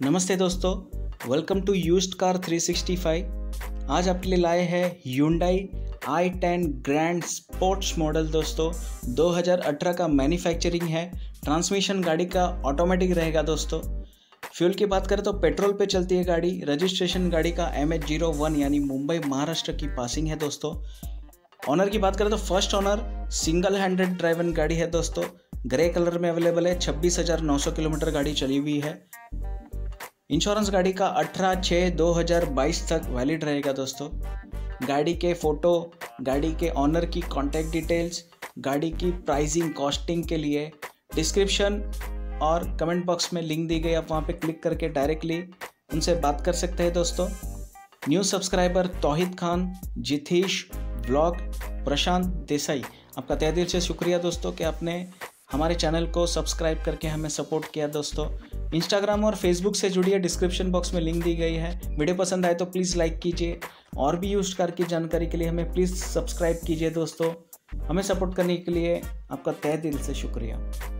नमस्ते दोस्तों, welcome to used car 365। आज आपके लिए लाए हैं Hyundai i10 grand sports model. दोस्तों 2018 का मैन्युफैक्चरिंग है। ट्रांसमिशन गाड़ी का ऑटोमेटिक रहेगा। दोस्तों फ्यूल की बात करें तो पेट्रोल पे चलती है गाड़ी। रजिस्ट्रेशन गाड़ी का MH01 यानी मुंबई महाराष्ट्र की पासिंग है। दोस्तों ऑनर की बात करें तो first owner single handed driven गाड़ी है। दोस्तों ग्रे कलर में अवेलेबल है। 26,900 किलोमीटर गाड़ी चली हुई है। इंश्योरेंस गाड़ी का 18/6/2022 तक वैलिड रहेगा। दोस्तों गाड़ी के फ़ोटो, गाड़ी के ऑनर की कॉन्टैक्ट डिटेल्स, गाड़ी की प्राइसिंग कॉस्टिंग के लिए डिस्क्रिप्शन और कमेंट बॉक्स में लिंक दी गई, आप वहां पे क्लिक करके डायरेक्टली उनसे बात कर सकते हैं। दोस्तों न्यू सब्सक्राइबर तौहीद खान, जितेश ब्लॉग, प्रशांत देसाई, आपका तहे दिल से शुक्रिया दोस्तों कि आपने हमारे चैनल को सब्सक्राइब करके हमें सपोर्ट किया। दोस्तों इंस्टाग्राम और फेसबुक से जुड़िए, डिस्क्रिप्शन बॉक्स में लिंक दी गई है। वीडियो पसंद आए तो प्लीज़ लाइक कीजिए और भी यूज्ड कार की जानकारी के लिए हमें प्लीज़ सब्सक्राइब कीजिए। दोस्तों हमें सपोर्ट करने के लिए आपका तहे दिल से शुक्रिया।